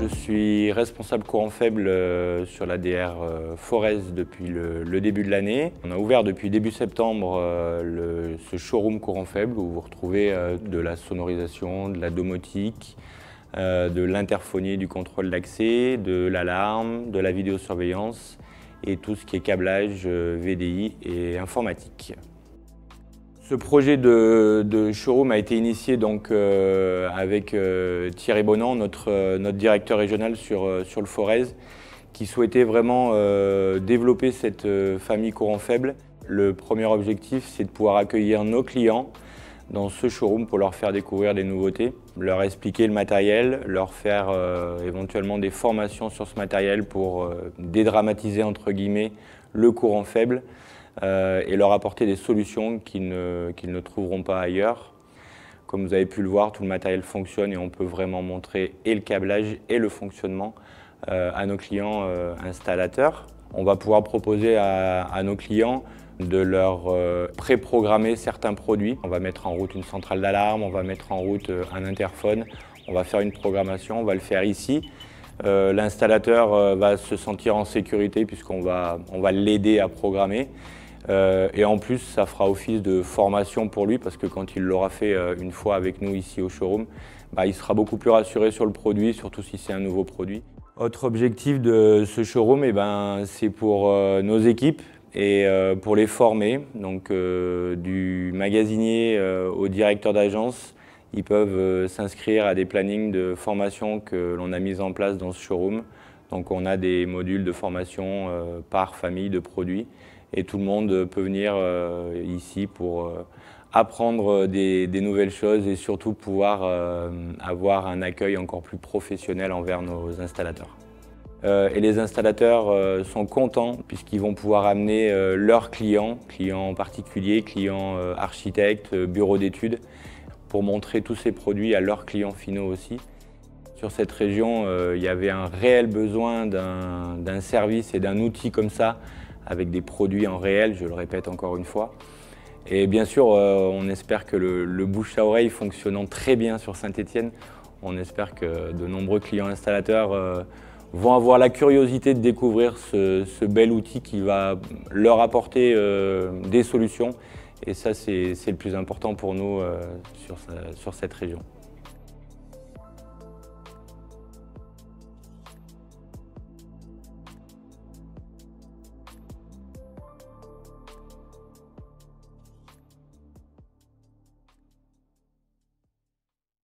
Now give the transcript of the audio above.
je suis responsable courant faible sur la DR Forez depuis le début de l'année. On a ouvert depuis début septembre ce showroom courant faible où vous retrouvez de la sonorisation, de la domotique, de l'interphonie, du contrôle d'accès, de l'alarme, de la vidéosurveillance et tout ce qui est câblage, VDI et informatique. Ce projet de showroom a été initié donc avec Thierry Bonan, notre directeur régional sur le Forez, qui souhaitait vraiment développer cette famille courant faible. Le premier objectif, c'est de pouvoir accueillir nos clients dans ce showroom pour leur faire découvrir des nouveautés, leur expliquer le matériel, leur faire éventuellement des formations sur ce matériel pour dédramatiser entre guillemets le courant faible. Et leur apporter des solutions qu'ils ne trouveront pas ailleurs. Comme vous avez pu le voir, tout le matériel fonctionne et on peut vraiment montrer et le câblage et le fonctionnement à nos clients installateurs. On va pouvoir proposer à nos clients de leur pré-programmer certains produits. On va mettre en route une centrale d'alarme, on va mettre en route un interphone, on va faire une programmation, on va le faire ici. L'installateur va se sentir en sécurité puisqu'on va l'aider à programmer. Et en plus, ça fera office de formation pour lui parce que quand il l'aura fait une fois avec nous ici au showroom, il sera beaucoup plus rassuré sur le produit, surtout si c'est un nouveau produit. Autre objectif de ce showroom, c'est pour nos équipes et pour les former. Donc du magasinier au directeur d'agence, ils peuvent s'inscrire à des plannings de formation que l'on a mis en place dans ce showroom. Donc on a des modules de formation par famille de produits. Et tout le monde peut venir ici pour apprendre des nouvelles choses et surtout pouvoir avoir un accueil encore plus professionnel envers nos installateurs. Et les installateurs sont contents puisqu'ils vont pouvoir amener leurs clients particuliers, clients architectes, bureaux d'études, pour montrer tous ces produits à leurs clients finaux aussi. Sur cette région, il y avait un réel besoin d'un service et d'un outil comme ça, avec des produits en réel, je le répète encore une fois. Et bien sûr, on espère que le bouche à oreille fonctionnant très bien sur Saint-Etienne, on espère que de nombreux clients installateurs vont avoir la curiosité de découvrir ce bel outil qui va leur apporter des solutions. Et ça, c'est le plus important pour nous sur cette région.